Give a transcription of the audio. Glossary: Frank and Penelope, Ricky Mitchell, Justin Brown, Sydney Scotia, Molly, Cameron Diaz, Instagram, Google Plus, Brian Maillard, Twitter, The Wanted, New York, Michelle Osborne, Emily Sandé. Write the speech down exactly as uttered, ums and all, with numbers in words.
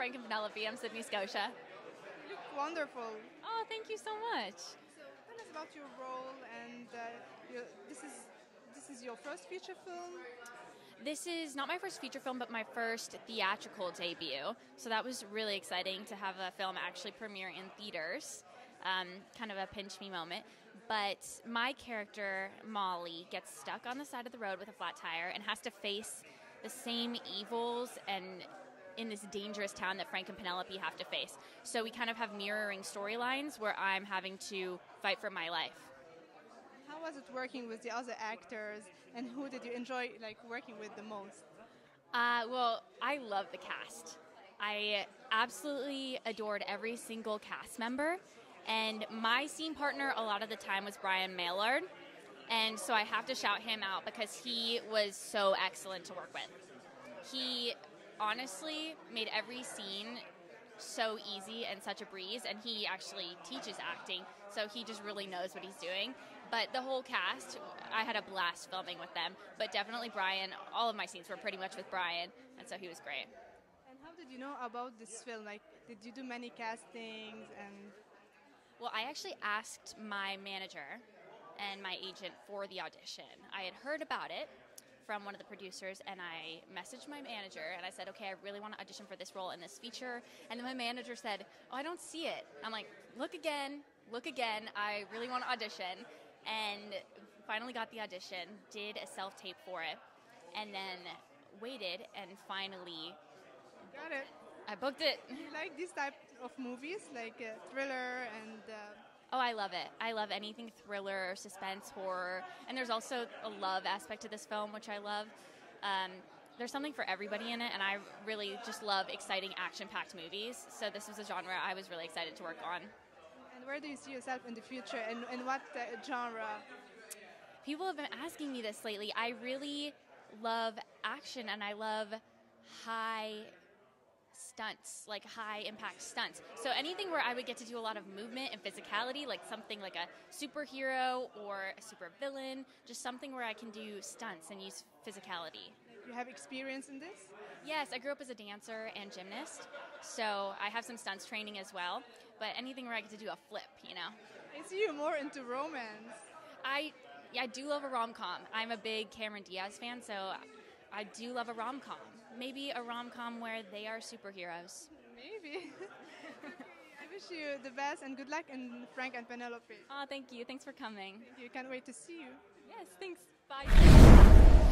Frank and Penelope. I'm Sydney Scotia. You look wonderful. Oh, thank you so much. So tell us about your role, and uh, your, this is this is your first feature film? This is not my first feature film, but my first theatrical debut. So that was really exciting to have a film actually premiere in theaters. Um, kind of a pinch me moment, but my character Molly gets stuck on the side of the road with a flat tire and has to face the same evils and in this dangerous town that Frank and Penelope have to face. So we kind of have mirroring storylines where I'm having to fight for my life. How was it working with the other actors, and who did you enjoy like working with the most? Uh, well, I love the cast. I absolutely adored every single cast member. And my scene partner a lot of the time was Brian Maillard, and so I have to shout him out because he was so excellent to work with. He honestly made every scene so easy and such a breeze, and he actually teaches acting, so he just really knows what he's doing. But the whole cast, I had a blast filming with them, but definitely Brian. All of my scenes were pretty much with Brian, and so he was great. And how did you know about this film? Like, did you do many castings? And well, I actually asked my manager and my agent for the audition. I had heard about it from one of the producers, and I messaged my manager and I said, okay, I really want to audition for this role in this feature. And then my manager said, oh, I don't see it. I'm like, look again, look again. I really want to audition. And finally got the audition, did a self-tape for it, and then waited, and finally got it. I booked it. Do you like this type of movies, like uh, thriller and... Uh... Oh, I love it. I love anything thriller, suspense, horror. And there's also a love aspect to this film, which I love. Um, there's something for everybody in it, and I really just love exciting, action-packed movies. So this was a genre I was really excited to work on. And where do you see yourself in the future, and, and what uh, genre? People have been asking me this lately. I really love action, and I love high... stunts, like high impact stunts. So anything where I would get to do a lot of movement and physicality, like something like a superhero or a super villain, just something where I can do stunts and use physicality. You have experience in this? Yes, I grew up as a dancer and gymnast, so I have some stunts training as well, but anything where I get to do a flip, you know. I see you more into romance. I, yeah, I do love a rom-com. I'm a big Cameron Diaz fan, so I do love a rom-com. Maybe a rom-com where they are superheroes. Maybe. I wish you the best and good luck in Frank and Penelope. Oh, thank you. Thanks for coming. Thank you. Can't wait to see you. Yes, thanks. Bye.